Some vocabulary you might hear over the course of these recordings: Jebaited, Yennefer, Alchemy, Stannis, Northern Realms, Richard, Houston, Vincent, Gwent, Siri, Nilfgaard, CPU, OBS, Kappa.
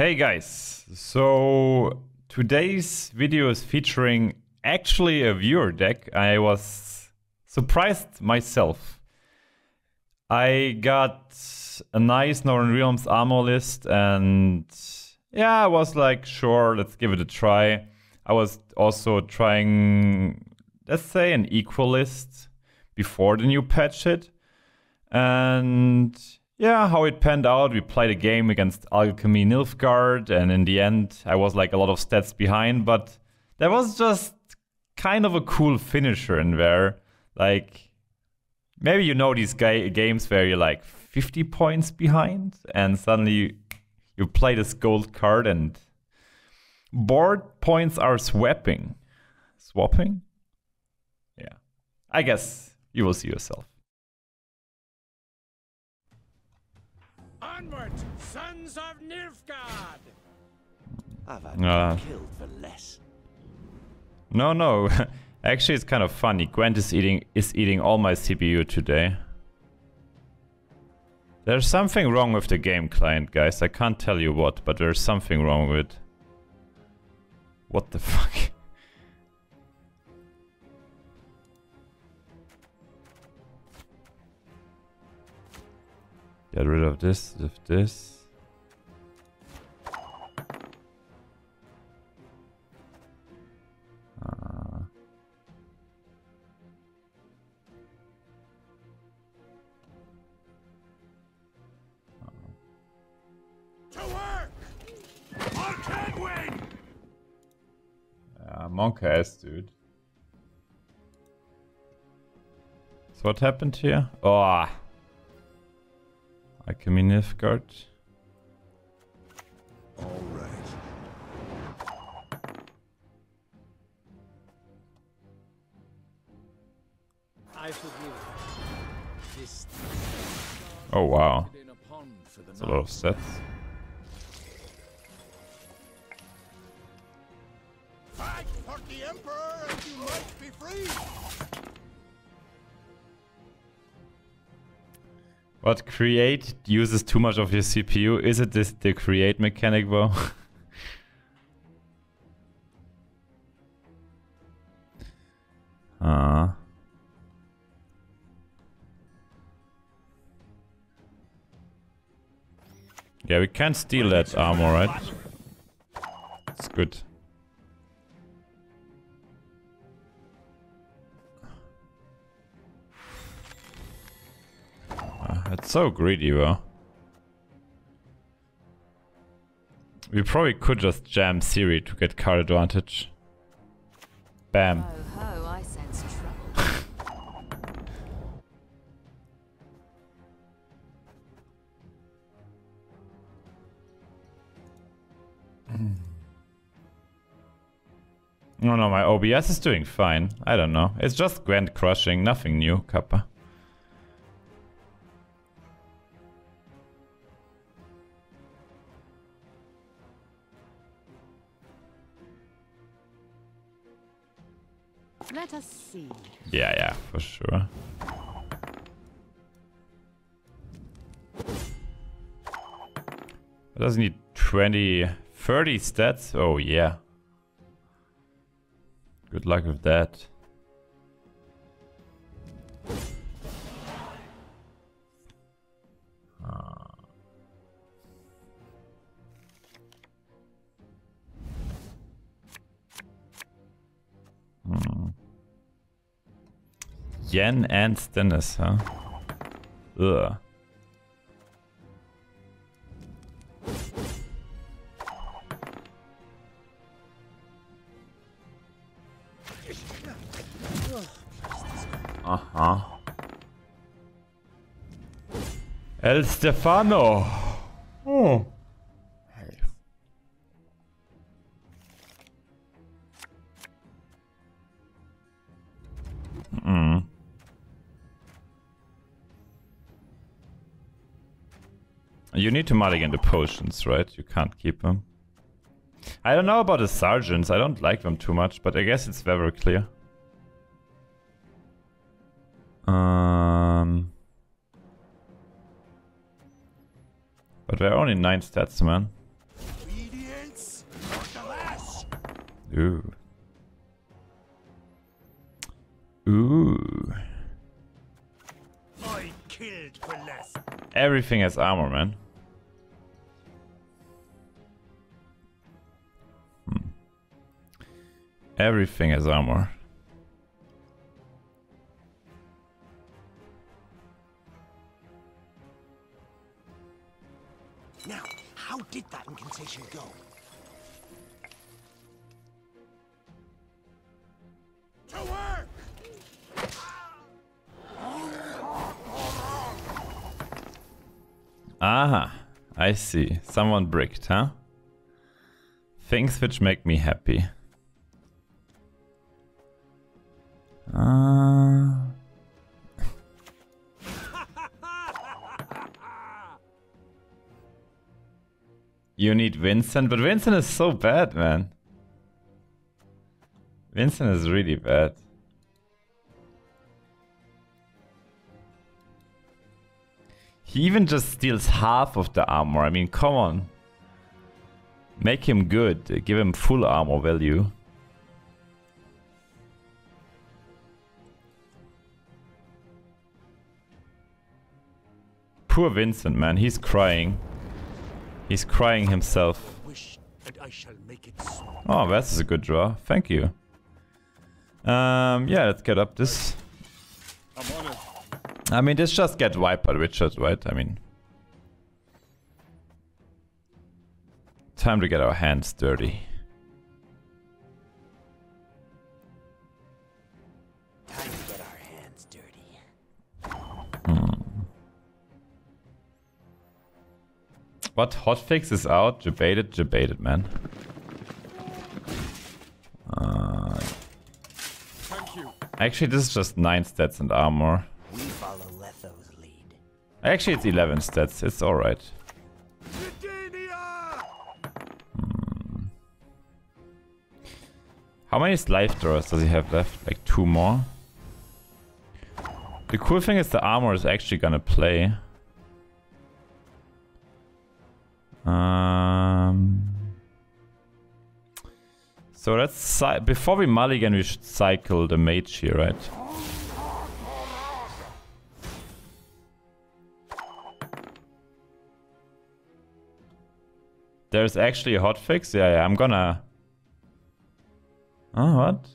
Hey guys, so today's video is featuring actually a viewer deck. I was surprised myself. I got a nice Northern Realms armor list and yeah, I was like, sure, let's give it a try. I was also trying, let's say, an equal list before the new patch hit. And yeah, how it panned out, we played a game against Alchemy Nilfgaard, and in the end, I was like a lot of stats behind, but there was just kind of a cool finisher in there. Like, maybe you know these games where you're like 50 points behind, and suddenly you play this gold card and board points are swapping. Swapping? Yeah. I guess you will see yourself. Onward, sons of Nilfgaard! I've had killed for less. No. Actually, it's kind of funny. Gwent is eating all my CPU today. There's something wrong with the game client, guys. I can't tell you what, but there's something wrong with it. What the fuck? Get rid of this, To work! Monk can win! Yeah, monk ass, dude. So what happened here? Oh. I can be Nilfgaard. All right. I forgive this. Oh wow. That's a lot of sets. Fight for the Emperor and you might be free. What create uses too much of your CPU? Is it this the create mechanic, bro? Yeah, we can't steal that armor, right? It's good. That's so greedy, bro. We probably could just jam Siri to get card advantage. Bam. Ho, ho, I sense trouble. No, my OBS is doing fine. I don't know. It's just Gwent crushing, nothing new, Kappa. Let us see. Yeah, for sure. It doesn't need 20, 30 stats. Oh, yeah. Good luck with that. Yen and Stennis, huh? Ugh. El Stefano! Oh. You need to mulligan the potions, right? You can't keep them. I don't know about the sergeants. I don't like them too much, but I guess it's very clear. But there are only 9 stats, man. Ooh. Ooh. I killed for less. Everything has armor, man. Everything has armor. Now, how did that incantation go? To work! Aha, I see. Someone bricked, huh? Things which make me happy. You need Vincent, but Vincent is so bad, man. Vincent is really bad. He even just steals half of the armor. I mean, come on. Make him good. Give him full armor value. Poor Vincent, man, he's crying. He's crying himself. Oh, that's a good draw. Thank you. Yeah, let's get up this. I mean, this just get wiped by Richard, right? I mean, time to get our hands dirty. What hotfix is out? Jebaited, man. Thank you. Actually, this is just 9 stats and armor. We follow Letho's lead. Actually, it's 11 stats. It's alright. How many life draws does he have left? Like 2 more? The cool thing is the armor is actually gonna play. So let's, before we mulligan, we should cycle the mage here, right? There's actually a hotfix? Yeah, I'm gonna... Oh, what?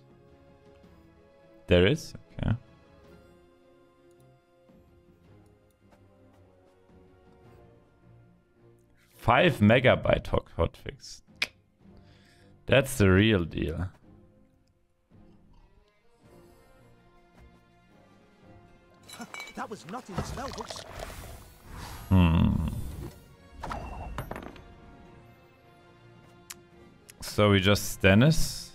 There is? Okay. $5 MB hotfix. That's the real deal. That was not in the spell books. So we just Stannis?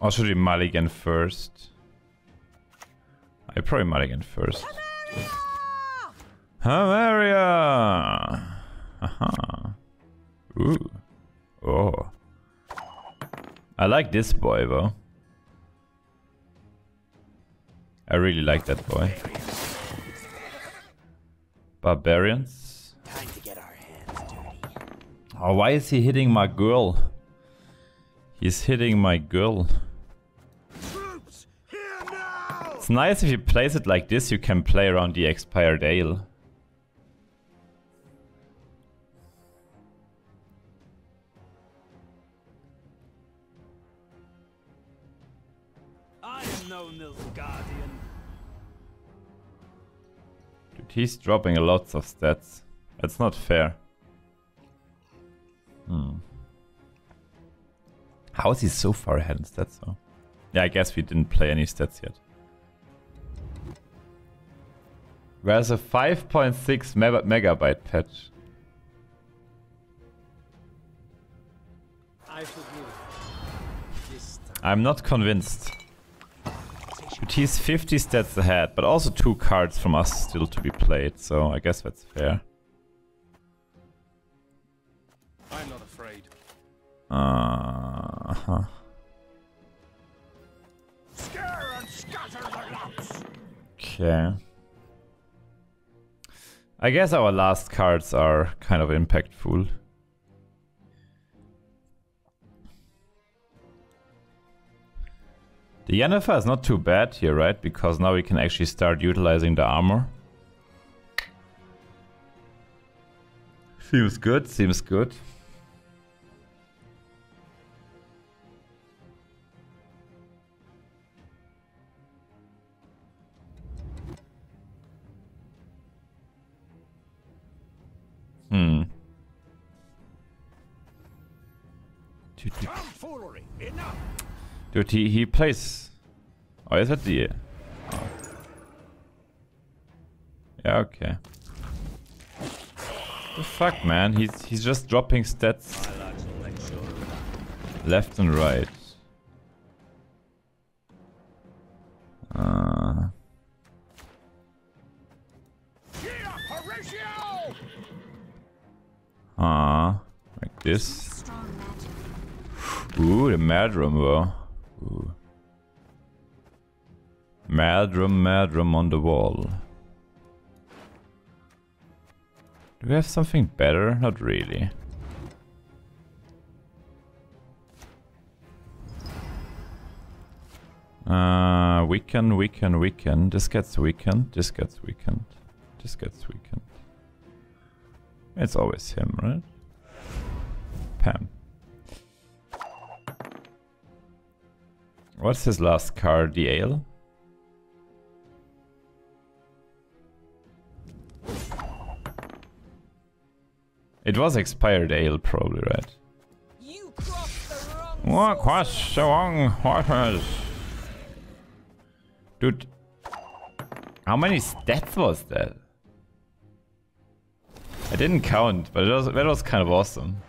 Or should we mulligan first? I probably mulligan first. Havaria! Aha. Ooh. Oh. I like this boy, though. I really like that boy. Barbarians? Time to get our hands dirty. Oh, why is he hitting my girl? He's hitting my girl. Troops, here now! It's nice if you place it like this, you can play around the expired ale. He's dropping lots of stats. That's not fair. How is he so far ahead in stats though? Yeah, I guess we didn't play any stats yet. Where's a 5.6 megabyte patch? I'm not convinced. But he's 50 stats ahead, but also 2 cards from us still to be played, so I guess that's fair. I'm not afraid. Scare and scatter the lots. Okay. I guess our last cards are kind of impactful. The Yennefer is not too bad here, right? Because now we can actually start utilizing the armor. Seems good, seems good. Dude, he plays... Oh, is that the... Oh. Yeah, okay. The fuck, man? He's just dropping stats... left and right. Like this. Ooh, the Mad Rumble. Ooh. Mad Rumble on the wall. Do we have something better? Not really. Weaken. This gets weakened. This gets weakened. It's always him, right? Pam. What's his last card? The ale? It was expired ale, probably, right? You crossed the wrong. What? Crossed the wrong waters. Dude, how many stats was that? I didn't count, but that was kind of awesome.